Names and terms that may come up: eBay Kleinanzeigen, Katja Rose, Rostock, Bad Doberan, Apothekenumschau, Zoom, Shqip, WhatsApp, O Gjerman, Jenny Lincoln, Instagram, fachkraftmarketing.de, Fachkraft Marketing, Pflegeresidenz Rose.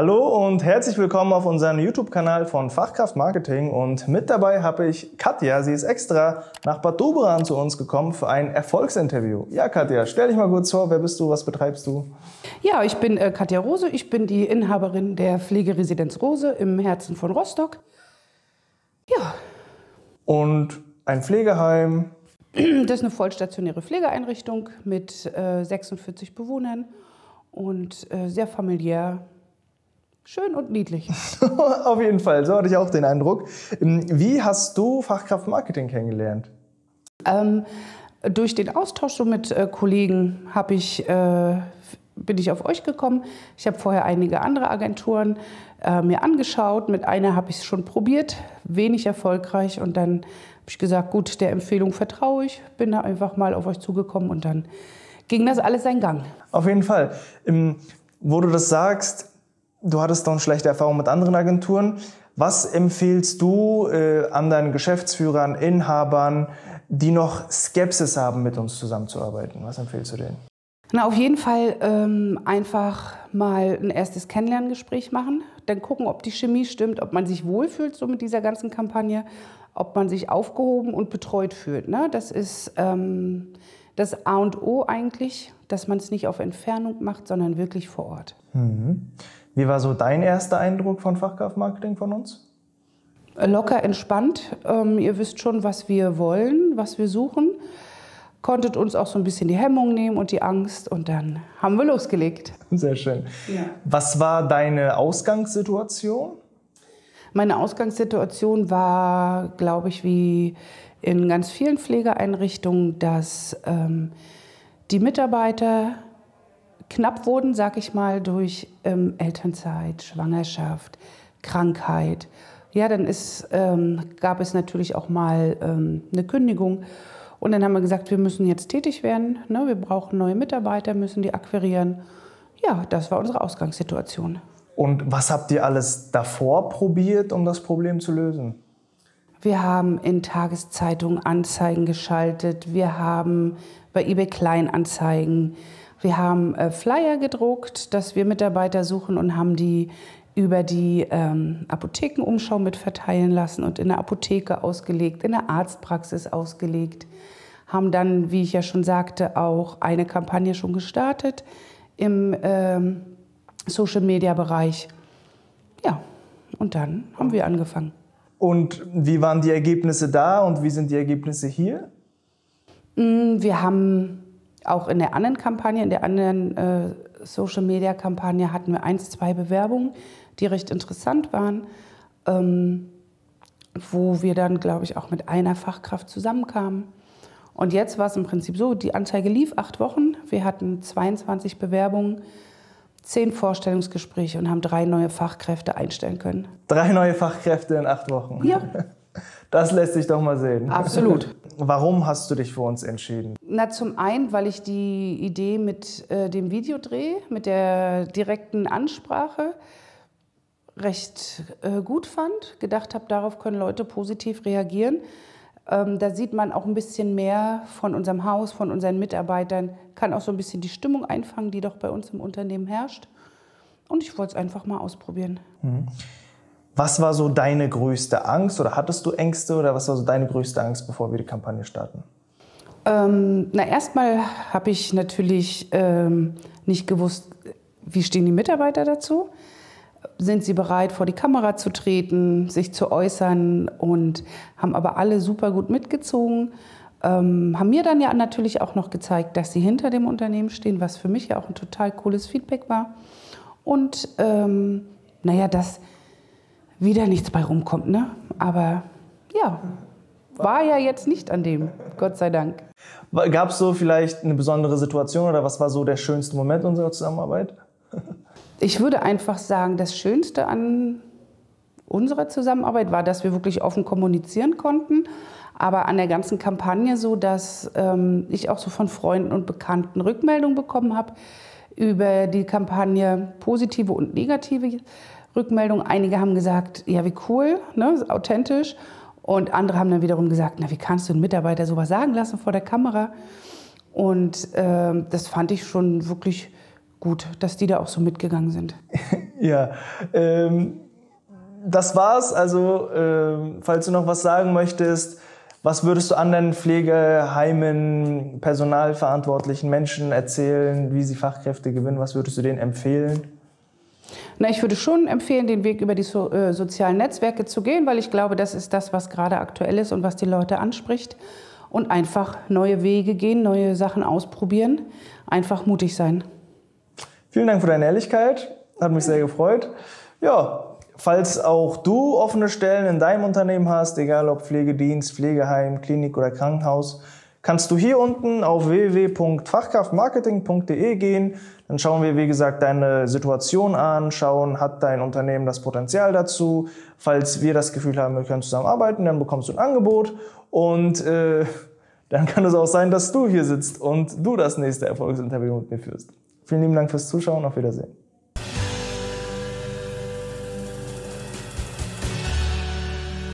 Hallo und herzlich willkommen auf unserem YouTube-Kanal von Fachkraft Marketing, und mit dabei habe ich Katja. Sie ist extra nach Bad Doberan zu uns gekommen für ein Erfolgsinterview. Ja, Katja, stell dich mal kurz vor, wer bist du, was betreibst du? Ja, ich bin Katja Rose, ich bin die Inhaberin der Pflegeresidenz Rose im Herzen von Rostock. Ja. Und ein Pflegeheim? Das ist eine vollstationäre Pflegeeinrichtung mit 46 Bewohnern und sehr familiär. Schön und niedlich. Auf jeden Fall, so hatte ich auch den Eindruck. Wie hast du Fachkraft Marketing kennengelernt? Durch den Austausch so mit Kollegen bin ich auf euch gekommen. Ich habe vorher einige andere Agenturen mir angeschaut. Mit einer habe ich es schon probiert, wenig erfolgreich. Und dann habe ich gesagt, gut, der Empfehlung vertraue ich. Bin da einfach mal auf euch zugekommen und dann ging das alles seinen Gang. Auf jeden Fall. Wo du das sagst, du hattest doch eine schlechte Erfahrung mit anderen Agenturen. Was empfiehlst du anderen Geschäftsführern, Inhabern, die noch Skepsis haben, mit uns zusammenzuarbeiten? Was empfiehlst du denen? Na, auf jeden Fall einfach mal ein erstes Kennenlerngespräch machen. Dann gucken, ob die Chemie stimmt, ob man sich wohlfühlt so mit dieser ganzen Kampagne, ob man sich aufgehoben und betreut fühlt. Ne? Das ist das A und O eigentlich, dass man es nicht auf Entfernung macht, sondern wirklich vor Ort. Mhm. Wie war so dein erster Eindruck von Fachkraft Marketing von uns? Locker, entspannt. Ihr wisst schon, was wir wollen, was wir suchen. Konntet uns auch so ein bisschen die Hemmung nehmen und die Angst, und dann haben wir losgelegt. Sehr schön. Ja. Was war deine Ausgangssituation? Meine Ausgangssituation war, glaube ich, wie in ganz vielen Pflegeeinrichtungen, dass die Mitarbeiter knapp wurden, sag ich mal, durch Elternzeit, Schwangerschaft, Krankheit. Ja, dann gab es natürlich auch mal eine Kündigung. Und dann haben wir gesagt, wir müssen jetzt tätig werden. Ne? Wir brauchen neue Mitarbeiter, müssen die akquirieren. Ja, das war unsere Ausgangssituation. Und was habt ihr alles davor probiert, um das Problem zu lösen? Wir haben in Tageszeitungen Anzeigen geschaltet. Wir haben bei eBay Kleinanzeigen. Wir haben Flyer gedruckt, dass wir Mitarbeiter suchen, und haben die über die Apothekenumschau mit verteilen lassen und in der Apotheke ausgelegt, in der Arztpraxis ausgelegt. Haben dann, wie ich ja schon sagte, auch eine Kampagne schon gestartet im Social-Media-Bereich. Ja, und dann haben wir angefangen. Und wie waren die Ergebnisse da und wie sind die Ergebnisse hier? Wir haben auch in der anderen Kampagne, in der anderen Social-Media-Kampagne hatten wir 1, 2 Bewerbungen, die recht interessant waren, wo wir dann, glaube ich, auch mit einer Fachkraft zusammenkamen. Und jetzt war es im Prinzip so, die Anzeige lief 8 Wochen, wir hatten 22 Bewerbungen, 10 Vorstellungsgespräche und haben 3 neue Fachkräfte einstellen können. 3 neue Fachkräfte in 8 Wochen? Ja. Das lässt sich doch mal sehen. Absolut. Warum hast du dich für uns entschieden? Na, zum einen, weil ich die Idee mit dem Videodreh, mit der direkten Ansprache recht gut fand. Gedacht habe, darauf können Leute positiv reagieren. Da sieht man auch ein bisschen mehr von unserem Haus, von unseren Mitarbeitern. Kann auch so ein bisschen die Stimmung einfangen, die doch bei uns im Unternehmen herrscht. Und ich wollte es einfach mal ausprobieren. Mhm. Was war so deine größte Angst, oder hattest du Ängste, oder was war so deine größte Angst, bevor wir die Kampagne starten? Na, erstmal habe ich natürlich nicht gewusst, wie stehen die Mitarbeiter dazu? Sind sie bereit, vor die Kamera zu treten, sich zu äußern? Und haben aber alle super gut mitgezogen. Haben mir dann ja natürlich auch noch gezeigt, dass sie hinter dem Unternehmen stehen, was für mich ja auch ein total cooles Feedback war. Und naja, das wieder nichts bei rumkommt, ne? Aber ja, war ja jetzt nicht an dem, Gott sei Dank. Gab es so vielleicht eine besondere Situation, oder was war so der schönste Moment unserer Zusammenarbeit? Ich würde einfach sagen, das Schönste an unserer Zusammenarbeit war, dass wir wirklich offen kommunizieren konnten, aber an der ganzen Kampagne so, dass ich auch so von Freunden und Bekannten Rückmeldungen bekommen habe über die Kampagne, positive und negative Rückmeldung. Einige haben gesagt, ja, wie cool, ne, authentisch. Und andere haben dann wiederum gesagt, na, wie kannst du einen Mitarbeiter sowas sagen lassen vor der Kamera? Und das fand ich schon wirklich gut, dass die da auch so mitgegangen sind. Ja, das war's. Also, falls du noch was sagen möchtest, was würdest du anderen Pflegeheimen, personalverantwortlichen Menschen erzählen, wie sie Fachkräfte gewinnen? Was würdest du denen empfehlen? Na, ich würde schon empfehlen, den Weg über die sozialen Netzwerke zu gehen, weil ich glaube, das ist das, was gerade aktuell ist und was die Leute anspricht. Und einfach neue Wege gehen, neue Sachen ausprobieren, einfach mutig sein. Vielen Dank für deine Ehrlichkeit, hat mich sehr gefreut. Ja, falls auch du offene Stellen in deinem Unternehmen hast, egal ob Pflegedienst, Pflegeheim, Klinik oder Krankenhaus, kannst du hier unten auf www.fachkraftmarketing.de gehen. Dann schauen wir, wie gesagt, deine Situation an, schauen, hat dein Unternehmen das Potenzial dazu. Falls wir das Gefühl haben, wir können zusammenarbeiten, dann bekommst du ein Angebot. Und dann kann es auch sein, dass du hier sitzt und du das nächste Erfolgsinterview mit mir führst. Vielen lieben Dank fürs Zuschauen, auf Wiedersehen.